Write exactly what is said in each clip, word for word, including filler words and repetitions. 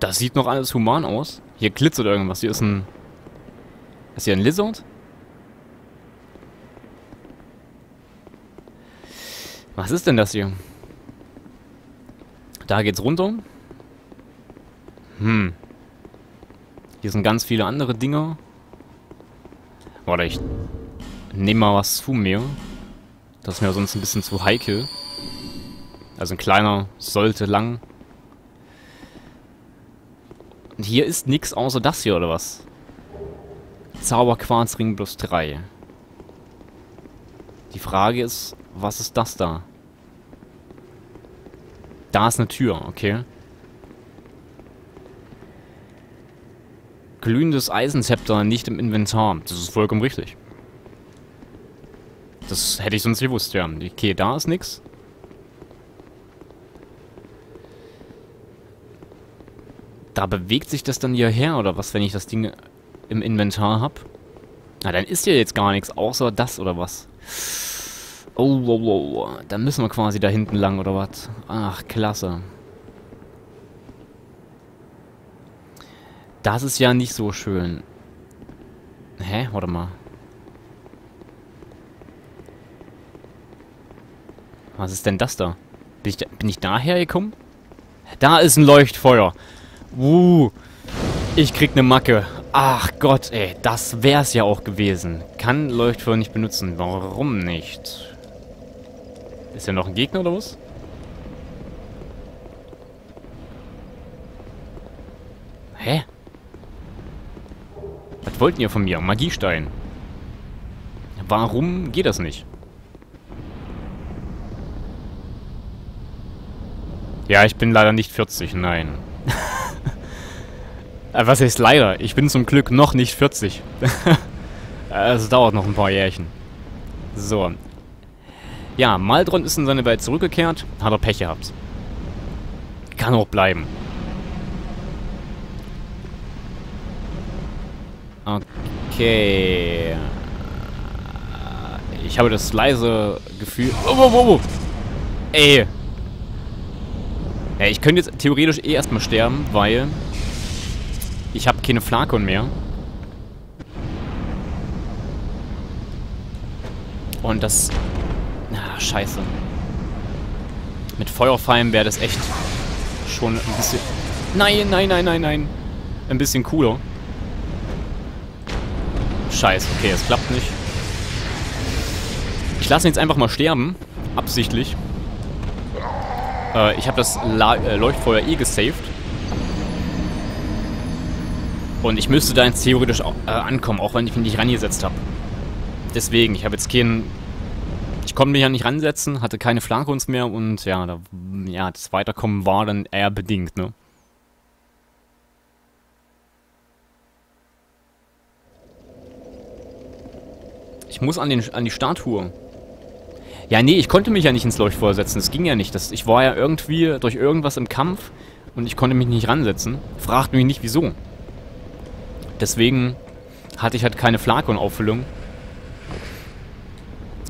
Das sieht noch alles human aus. Hier glitzert irgendwas. Hier ist ein... Ist hier ein Lizard? Was ist denn das hier? Da geht's runter. Hm. Hier sind ganz viele andere Dinger. Warte, ich nehme mal was zu mir. Das ist mir sonst ein bisschen zu heikel. Also ein kleiner sollte lang. Und hier ist nichts außer das hier, oder was? Zauberquarzring plus drei. Die Frage ist, was ist das da? Da ist eine Tür, okay. Glühendes Eisenzepter nicht im Inventar. Das ist vollkommen richtig. Das hätte ich sonst gewusst, ja. Okay, da ist nichts. Da bewegt sich das dann hierher, oder was, wenn ich das Ding im Inventar habe? Na, dann ist hier jetzt gar nichts, außer das, oder was? Oh, oh, oh, oh. Dann müssen wir quasi da hinten lang, oder was? Ach, klasse. Das ist ja nicht so schön. Hä? Warte mal. Was ist denn das da? Bin ich da, bin ich daher gekommen? Da ist ein Leuchtfeuer. Uh, ich krieg eine Macke. Ach Gott, ey, das wär's ja auch gewesen. Kann Leuchtfeuer nicht benutzen. Warum nicht? Ist ja noch ein Gegner oder was? Hä? Was wollten ihr von mir? Magiestein. Warum geht das nicht? Ja, ich bin leider nicht vierzig, nein. Was heißt leider? Ich bin zum Glück noch nicht vierzig. Es dauert noch ein paar Jährchen. So. Ja, Maldron ist in seine Welt zurückgekehrt. Hat er Pech gehabt. Kann auch bleiben. Okay. Ich habe das leise Gefühl... Oh, oh, oh, oh. Ey. Ja, ich könnte jetzt theoretisch eh erstmal sterben, weil... Ich habe keine Flakon mehr. Und das... Ah, scheiße. Mit Feuerfeilen wäre das echt schon ein bisschen... Nein, nein, nein, nein, nein. Ein bisschen cooler. Scheiße, okay, es klappt nicht. Ich lasse ihn jetzt einfach mal sterben. Absichtlich. Äh, ich habe das La äh, Leuchtfeuer eh gesaved. Und ich müsste da jetzt theoretisch auch, äh, ankommen, auch wenn ich ihn nicht rangesetzt habe. Deswegen, ich habe jetzt keinen... Ich konnte mich ja nicht ransetzen, hatte keine Flakons mehr und ja, da, ja, das Weiterkommen war dann eher bedingt, ne? Ich muss an, den, an die Statue. Ja, nee, ich konnte mich ja nicht ins Leuchtfeuer setzen, das ging ja nicht. Das, ich war ja irgendwie durch irgendwas im Kampf und ich konnte mich nicht ransetzen. Fragt mich nicht, wieso. Deswegen hatte ich halt keine Flakon-Auffüllung.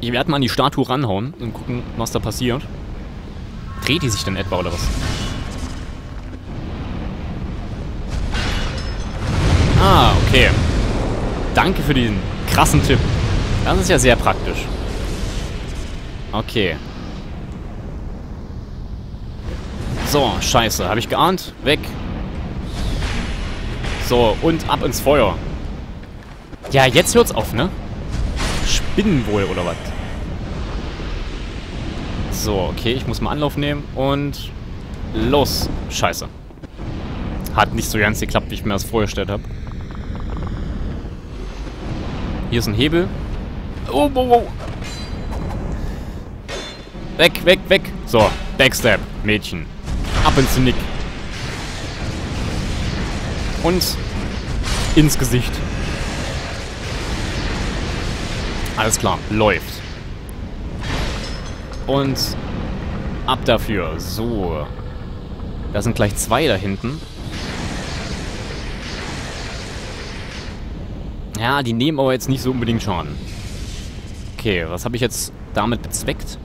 Ich werde mal an die Statue ranhauen und gucken, was da passiert. Dreht die sich denn etwa, oder was? Ah, okay. Danke für diesen krassen Tipp. Das ist ja sehr praktisch. Okay. So, scheiße. Habe ich geahnt. Weg. So, und ab ins Feuer. Ja, jetzt hört's auf, ne? Spinnen wohl, oder was? So, okay, ich muss mal Anlauf nehmen und los. Scheiße. Hat nicht so ganz geklappt, wie ich mir das vorgestellt habe. Hier ist ein Hebel. Oh, oh, oh. Weg, weg, weg. So, Backstab, Mädchen. Ab ins Nick. Und ins Gesicht. Alles klar, läuft. Und ab dafür. So. Da sind gleich zwei da hinten. Ja, die nehmen aber jetzt nicht so unbedingt Schaden. Okay, was habe ich jetzt damit bezweckt?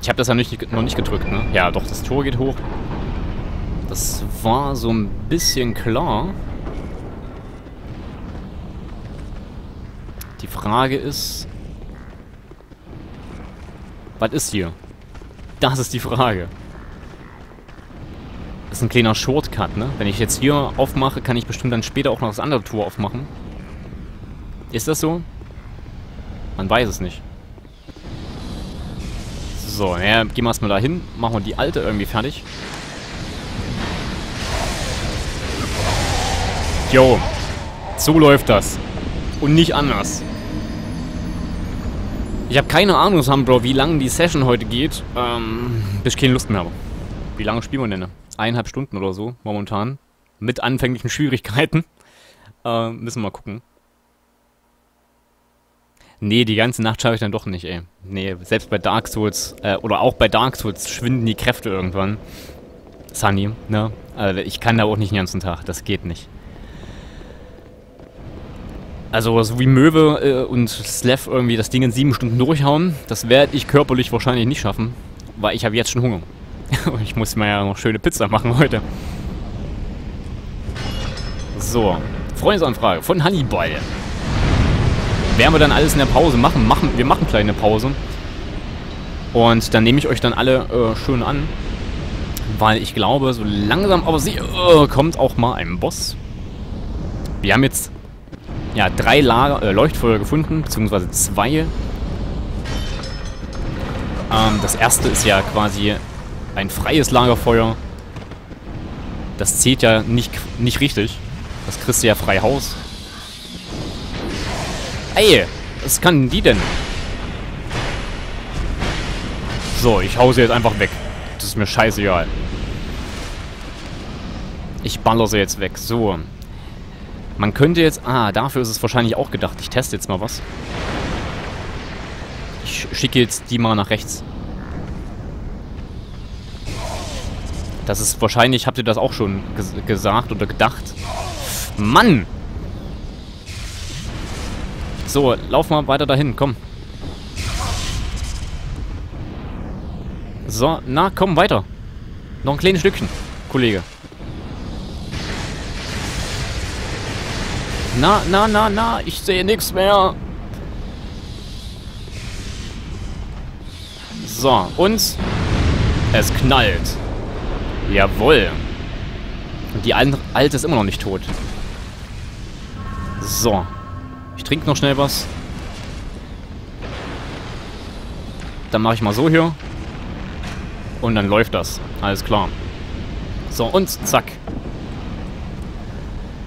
Ich habe das ja nicht, noch nicht gedrückt, ne? Ja, doch, das Tor geht hoch. Das war so ein bisschen klar. Die Frage ist... Was ist hier? Das ist die Frage. Das ist ein kleiner Shortcut, ne? Wenn ich jetzt hier aufmache, kann ich bestimmt dann später auch noch das andere Tor aufmachen. Ist das so? Man weiß es nicht. So, naja, gehen wir erstmal dahin. Machen wir die alte irgendwie fertig. Jo. So läuft das. Und nicht anders. Ich habe keine Ahnung, Sambro, wie lange die Session heute geht. Ähm, bis ich keine Lust mehr habe. Wie lange spielen wir denn? Eineinhalb Stunden oder so, momentan. Mit anfänglichen Schwierigkeiten. Äh, müssen wir mal gucken. Nee, die ganze Nacht schaffe ich dann doch nicht, ey. Nee, selbst bei Dark Souls, äh, oder auch bei Dark Souls schwinden die Kräfte irgendwann. Sunny, ne? Also ich kann da auch nicht den ganzen Tag, das geht nicht. Also so wie Möwe äh, und Slav irgendwie das Ding in sieben Stunden durchhauen, das werde ich körperlich wahrscheinlich nicht schaffen, weil ich habe jetzt schon Hunger. Und ich muss mir ja noch schöne Pizza machen heute. So, Freundesanfrage von Honeyball. Werden wir dann alles in der Pause machen. machen wir machen gleich eine Pause. Und dann nehme ich euch dann alle äh, schön an. Weil ich glaube, so langsam aber sie äh, kommt auch mal ein Boss. Wir haben jetzt... Ja, drei Lager, äh, Leuchtfeuer gefunden, beziehungsweise zwei. Ähm, das erste ist ja quasi ein freies Lagerfeuer. Das zählt ja nicht, nicht richtig. Das kriegst du ja frei Haus. Ey, was kann die denn? So, ich hau sie jetzt einfach weg. Das ist mir scheißegal. Ich baller sie jetzt weg. So. Man könnte jetzt... Ah, dafür ist es wahrscheinlich auch gedacht. Ich teste jetzt mal was. Ich schicke jetzt die mal nach rechts. Das ist wahrscheinlich... Habt ihr das auch schon ges gesagt oder gedacht? Mann! So, lauf mal weiter dahin. Komm. So, na, komm, weiter. Noch ein kleines Stückchen, Kollege. Na, na, na, na, ich sehe nichts mehr. So, und es knallt. Jawohl. Und die Alte ist immer noch nicht tot. So. Ich trinke noch schnell was. Dann mache ich mal so hier. Und dann läuft das. Alles klar. So, und zack.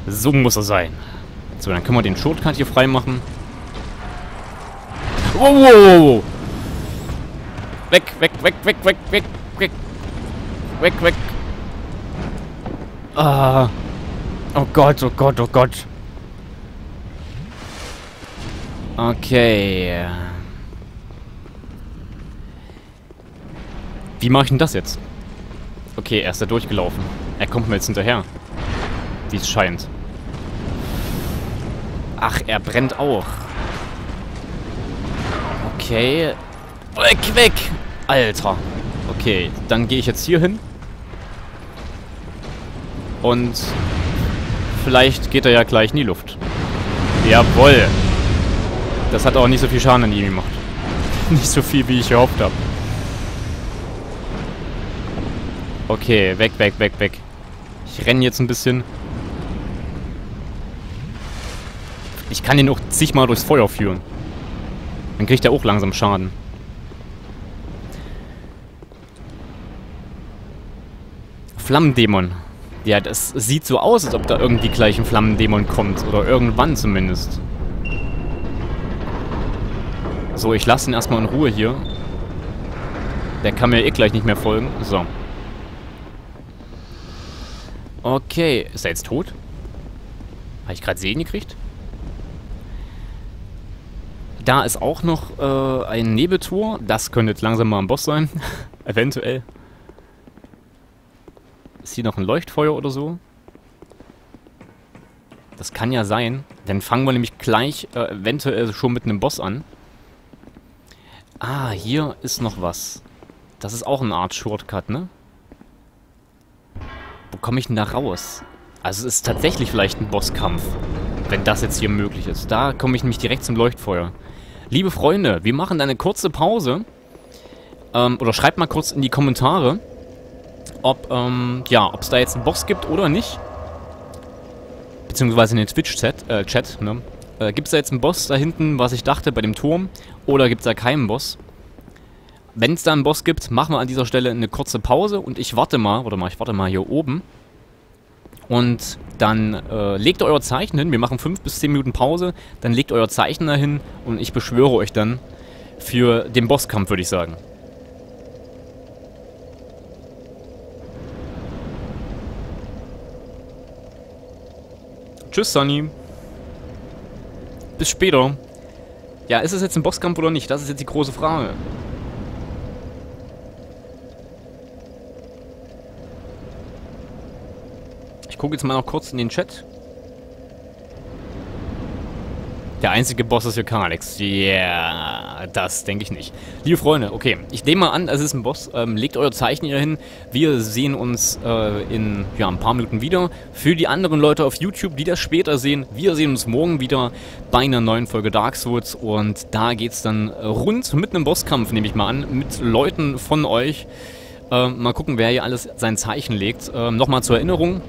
So muss er sein. So, dann können wir den Shortcut hier freimachen. Wow, wow, wow. Weg, weg, weg, weg, weg, weg, weg. Weg, weg. Ah. Oh Gott, oh Gott, oh Gott. Okay. Wie mache ich denn das jetzt? Okay, er ist da durchgelaufen. Er kommt mir jetzt hinterher. Wie es scheint. Ach, er brennt auch. Okay. Weg, weg! Alter. Okay, dann gehe ich jetzt hier hin. Und vielleicht geht er ja gleich in die Luft. Jawohl. Das hat auch nicht so viel Schaden an ihm gemacht. Nicht so viel, wie ich gehofft habe. Okay, weg, weg, weg, weg. Ich renne jetzt ein bisschen. Ich kann den auch zigmal durchs Feuer führen. Dann kriegt er auch langsam Schaden. Flammendämon. Ja, das sieht so aus, als ob da irgendwie gleich ein Flammendämon kommt. Oder irgendwann zumindest. So, ich lasse ihn erstmal in Ruhe hier. Der kann mir eh gleich nicht mehr folgen. So. Okay. Ist er jetzt tot? Habe ich gerade Segen gekriegt? Da ist auch noch äh, ein Nebeltor. Das könnte jetzt langsam mal ein Boss sein. Eventuell. Ist hier noch ein Leuchtfeuer oder so? Das kann ja sein. Dann fangen wir nämlich gleich äh, eventuell schon mit einem Boss an. Ah, hier ist noch was. Das ist auch eine Art Shortcut, ne? Wo komme ich denn da raus? Also es ist tatsächlich vielleicht ein Bosskampf, wenn das jetzt hier möglich ist. Da komme ich nämlich direkt zum Leuchtfeuer. Liebe Freunde, wir machen eine kurze Pause. Ähm, oder schreibt mal kurz in die Kommentare, ob ähm, ja, ob es da jetzt einen Boss gibt oder nicht. Beziehungsweise in den Twitch-Chat, äh, Chat, ne? Äh, gibt es da jetzt einen Boss da hinten, was ich dachte, bei dem Turm? Oder gibt es da keinen Boss? Wenn es da einen Boss gibt, machen wir an dieser Stelle eine kurze Pause und ich warte mal, oder mal, ich warte mal hier oben. Und dann äh, legt ihr euer Zeichen hin. Wir machen fünf bis zehn Minuten Pause. Dann legt euer Zeichen dahin und ich beschwöre euch dann für den Bosskampf, würde ich sagen. Tschüss, Sunny. Bis später. Ja, ist es jetzt ein Bosskampf oder nicht? Das ist jetzt die große Frage. Ich gucke jetzt mal noch kurz in den Chat. Der einzige Boss ist hier Kalix. Yeah, das denke ich nicht. Liebe Freunde, okay. Ich nehme mal an, es ist ein Boss. Ähm, legt euer Zeichen hier hin. Wir sehen uns äh, in ja, ein paar Minuten wieder. Für die anderen Leute auf YouTube, die das später sehen, wir sehen uns morgen wieder bei einer neuen Folge Dark Souls. Und da geht es dann rund mit einem Bosskampf, nehme ich mal an, mit Leuten von euch. Äh, mal gucken, wer hier alles sein Zeichen legt. Äh, Nochmal zur Erinnerung.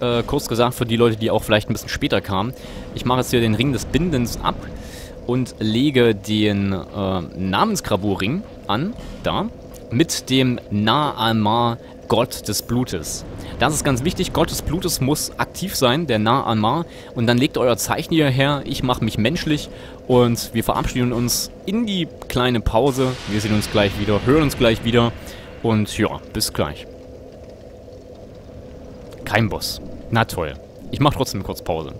Äh, kurz gesagt für die Leute, die auch vielleicht ein bisschen später kamen. Ich mache jetzt hier den Ring des Bindens ab und lege den äh, Namensgravurring an, da, mit dem Naalma, Gott des Blutes. Das ist ganz wichtig, Gott des Blutes muss aktiv sein, der Naalma, und dann legt euer Zeichen hierher, ich mache mich menschlich und wir verabschieden uns in die kleine Pause. Wir sehen uns gleich wieder, hören uns gleich wieder und ja, bis gleich. Kein Boss. Na toll. Ich mache trotzdem eine kurze Pause.